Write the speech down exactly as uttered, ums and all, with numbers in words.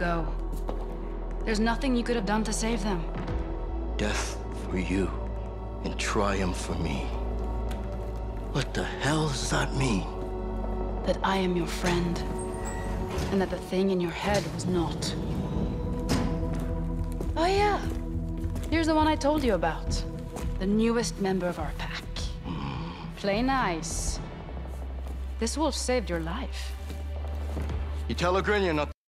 Go. There's nothing you could have done to save them. Death for you, and triumph for me. What the hell does that mean? That I am your friend, and that the thing in your head was not. Oh yeah, here's the one I told you about. The newest member of our pack. Mm. Play nice. This wolf saved your life. You tell Agrinia not